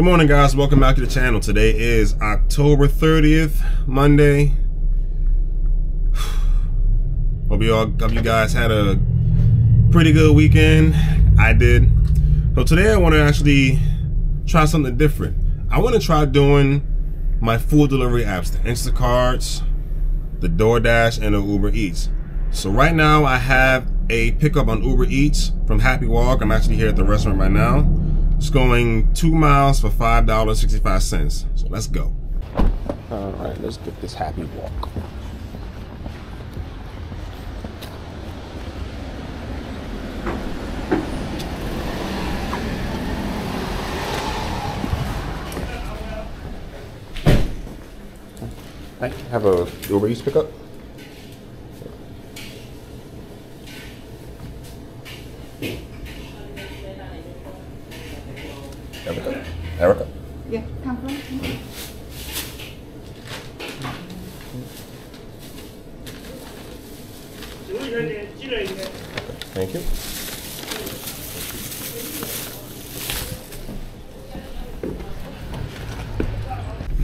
Good morning, guys. Welcome back to the channel. Today is October 30th, Monday. Hope you guys had a pretty good weekend. I did. So today I want to actually try something different. I want to try doing my food delivery apps, the Instacarts, the DoorDash, and the Uber Eats. So right now I have a pickup on Uber Eats from Happy Walk. I'm actually here at the restaurant right now. It's going 2 miles for $5.65. So let's go. All right, let's get this Happy Walk. I have a Uber Eats pickup. Erica? Yeah, come from. Thank you.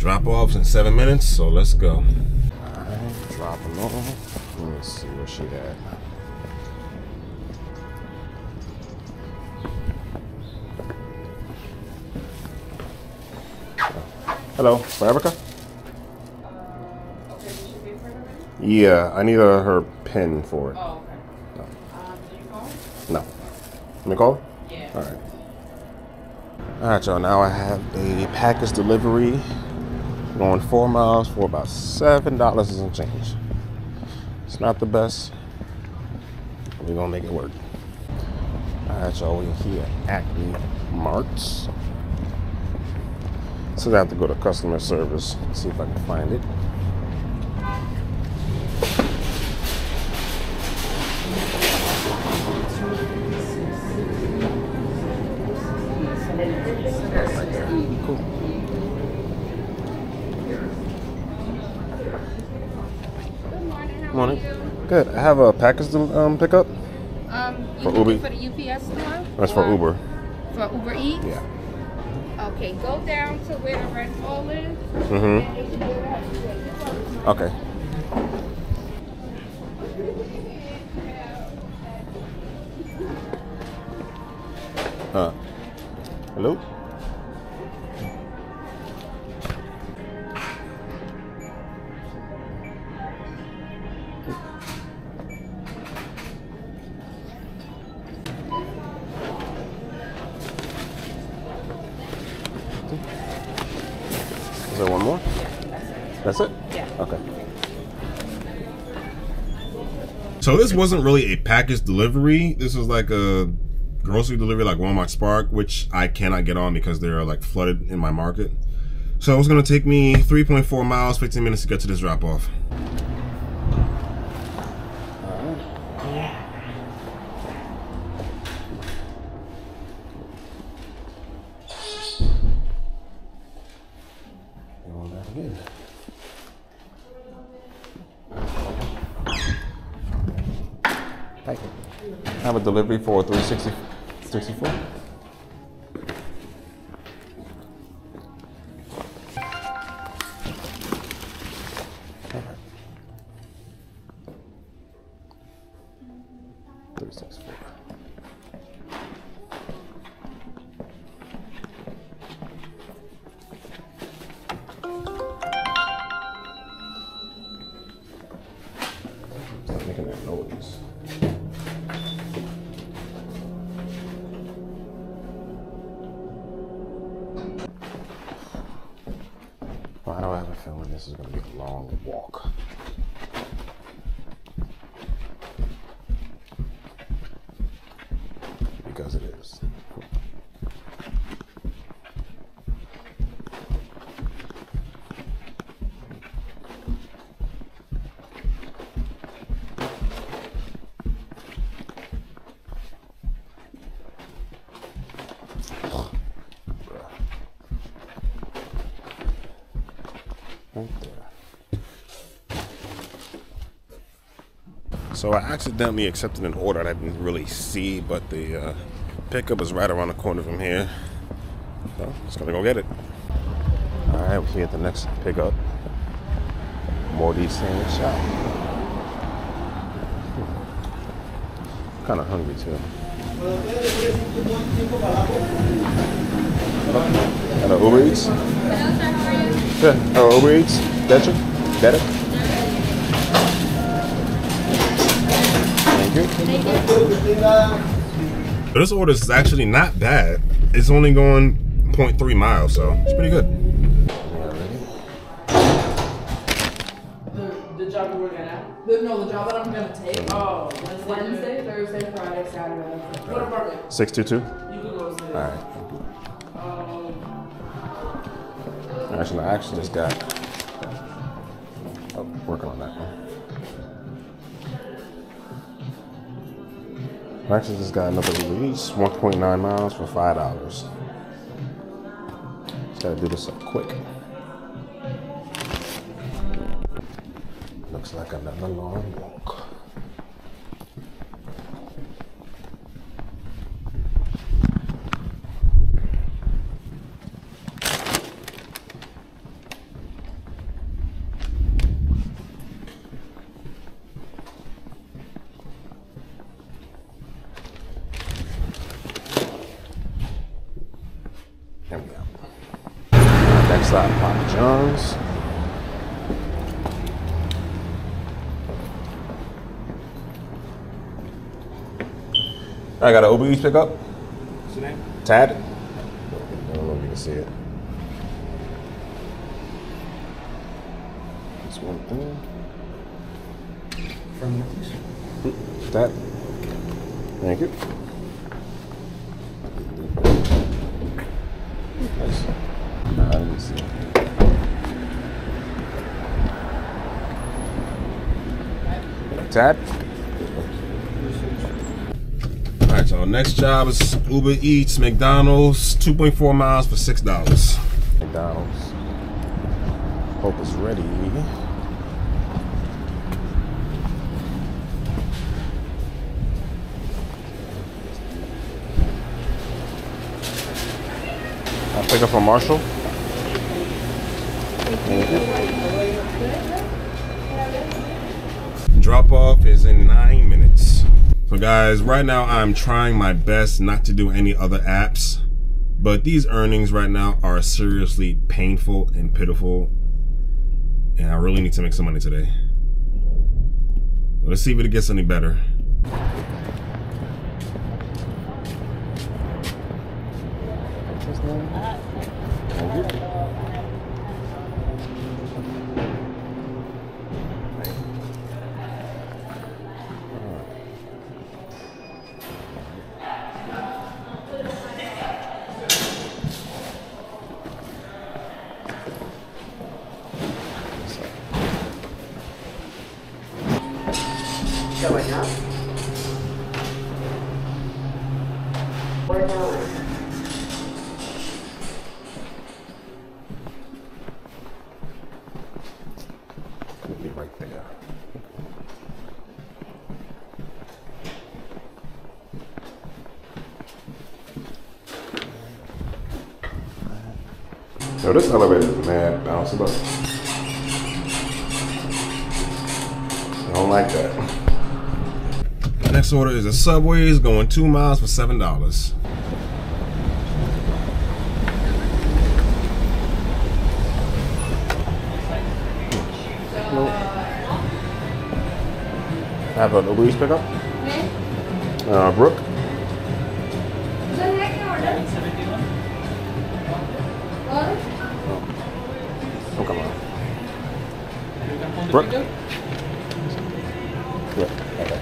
Drop-offs in 7 minutes, so let's go. Alright, drop them off. Let's see where she at. Hello, for Erica? Okay, did she pay for her pen? Yeah, I need her pen for it. Oh, okay. No. Did you call her? No. Let me call her? Yeah. Alright. Alright, y'all, now I have a package delivery going 4 miles for about $7 and change. It's not the best, but we're gonna make it work. Alright, y'all, we're here at the Marts. So I have to go to customer service, see if I can find it. Right there. Cool. Good morning. How morning. Are you? Good. I have a package to pick up. For Uber. For the UPS store. That's for Uber. For Uber Eats. Yeah. Okay, go down to where the red ball is. Mm-hmm. Okay. Hello? Is there one more? Yeah, that's it. That's it? Yeah. Okay. So this wasn't really a package delivery. This was like a grocery delivery, like Walmart Spark, which I cannot get on because they're like flooded in my market. So it was gonna take me 3.4 miles, 15 minutes to get to this drop off. Hey, I have a delivery for 364. All right. 364. Stop making that noise. I don't have a feeling this is going to be a long walk. Because it is. Right there. So I accidentally accepted an order that I didn't really see, but the pickup is right around the corner from here. No, just gonna go get it. All right, we can get the next pickup. Roadie sandwich shop. Kind of hungry too. Oh, and Uber Eats. Yeah, Uber Eats. Better, better. Thank you. Thank you. This order is actually not bad. It's only going 0.3 miles, so it's pretty good. The job we're working at? No, the job that I'm gonna take. Oh, Wednesday, Thursday, Friday, Saturday. What apartment? 622. You can go upstairs. All right. Actually, I actually just got. Oh, working on that one. I actually just got another release. 1.9 miles for $5. Just gotta do this up quick. Looks like another long walk. There we go. Next stop, Papa John's. I got an Uber Eats pickup. What's your name? Tad. I don't know if you can see it. This one thing. From your place? Tad. Thank you. Nice. No, I didn't see it. Tad. Alright, so next job is Uber Eats, McDonald's, 2.4 miles for $6. McDonald's. Hope it's ready. I'll pick up from Marshall. Thank you. Drop off is in 9 minutes. So guys, right now I'm trying my best not to do any other apps, but these earnings right now are seriously painful and pitiful, and I really need to make some money today. Let's see if it gets any better. Yo, this elevator is mad bouncing up. I don't like that. Next order is a Subway's going 2 miles for $7. I have an Uber Eats pickup. Okay. Brooke. Brooke? Yeah, okay.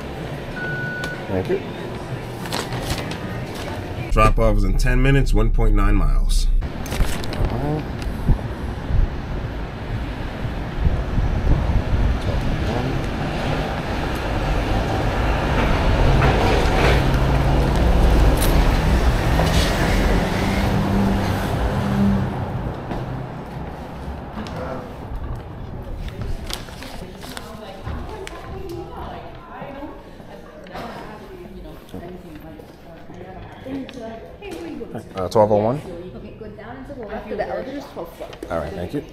Thank you. Drop off was in 10 minutes, 1.9 miles. Hey, 1201. Okay, good. burgers, 12 bucks. All right, thank you.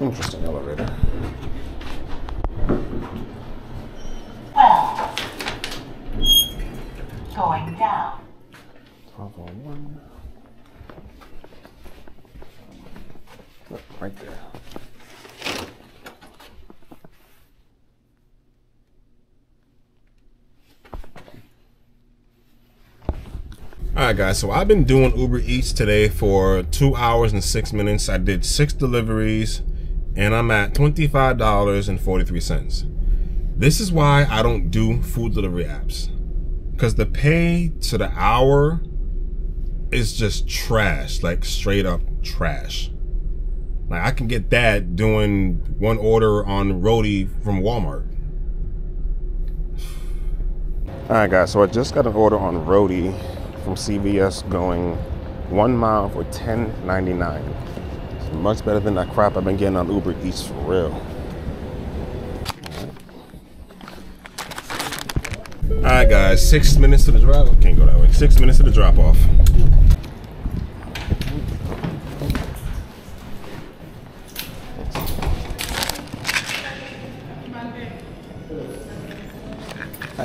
Interesting elevator. Well, going down. 1201. Look, right there. Alright guys, so I've been doing Uber Eats today for 2 hours and 6 minutes. I did 6 deliveries and I'm at $25.43. This is why I don't do food delivery apps, because the pay to the hour is just trash, like straight up trash. Like I can get that doing one order on Roadie from Walmart. Alright guys, so I just got an order on Roadie from CVS going 1 mile for $10.99. It's much better than that crap I've been getting on Uber Eats for real. All right, guys, 6 minutes to the drop. Can't go that way. 6 minutes to the drop off. I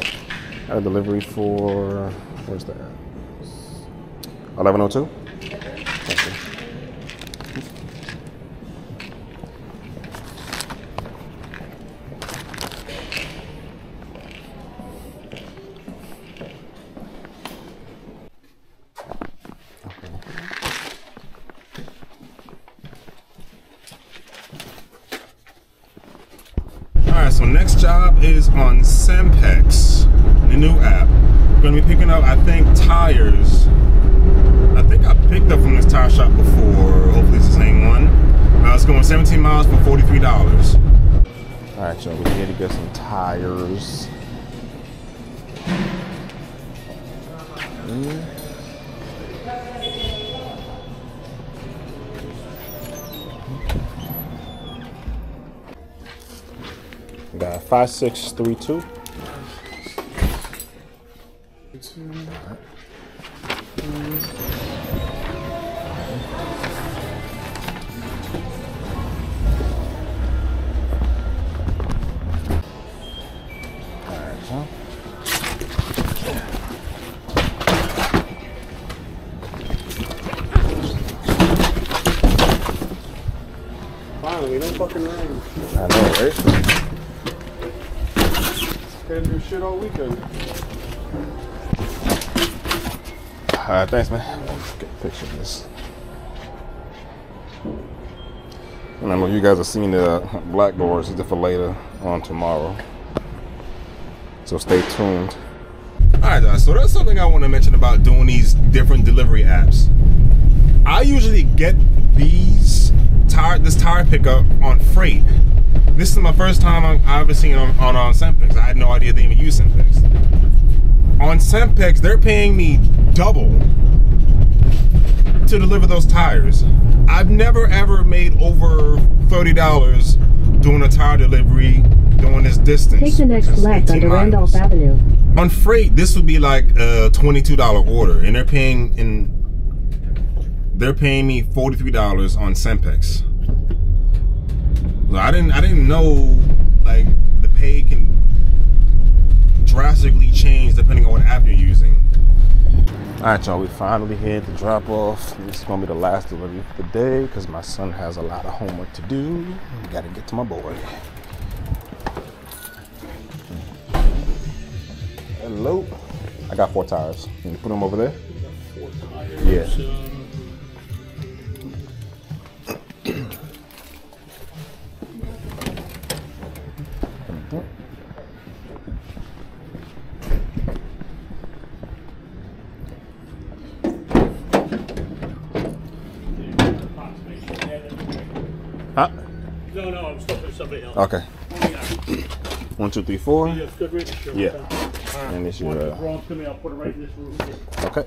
had a delivery for, where's that? 1102? Thank you. All right, so next job is on Senpex, the new app. We're gonna be picking up, I think, tires. I think I picked up from this tire shop before. Hopefully it's the same one. It's going 17 miles for $43. All right, y'all, we're here to get some tires. Got 5632. Finally, no fucking rain. I know, right? Couldn't do shit all weekend. Alright, thanks, man. Let's get a picture of this. And I know you guys have seen the blackboards. These are for later on tomorrow. So stay tuned. Alright guys, so that's something I want to mention about doing these different delivery apps. I usually get this tire pickup on freight. This is my first time I've ever seen on Senpex. I had no idea they even use Senpex. On Senpex, they're paying me double to deliver those tires. I've never ever made over $30 doing a tire delivery doing this distance. Take the next left onto Randolph Avenue. On freight, this would be like a $22 order, and they're paying me $43 on Senpex. I didn't know like the pay can drastically change depending on what app you're using. All right, y'all, we finally hit the drop off. This is gonna be the last delivery of the day because my son has a lot of homework to do. I gotta get to my boy. Hello. I got 4 tires. Can you put them over there? You got 4 tires. Yeah. Huh? No, I'm still for somebody else. Okay. 1, 2, 3, 4. Yeah. Right. And this is I'll put it right in this room here. Okay.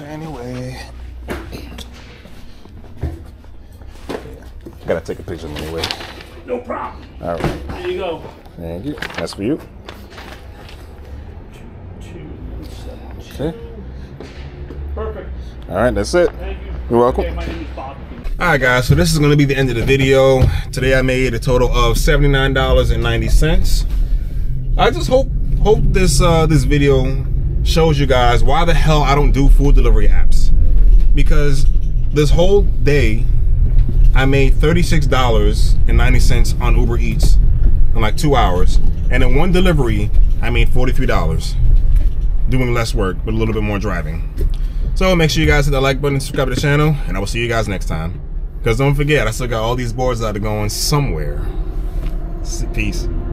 picture anyway. Gotta take a picture anyway. No problem. All right. There you go. Thank you. That's for you. 227. Okay. Perfect. All right, that's it. Thank you. You're welcome. Okay, my name is Bob. All right, guys, so this is gonna be the end of the video. Today I made a total of $79.90. I just hope this video shows you guys why the hell I don't do food delivery apps. Because this whole day, I made $36.90 on Uber Eats in like 2 hours. And in one delivery, I made $43. Doing less work, but a little bit more driving. So make sure you guys hit that like button, subscribe to the channel, and I will see you guys next time. Because don't forget, I still got all these boards out of going somewhere. Peace.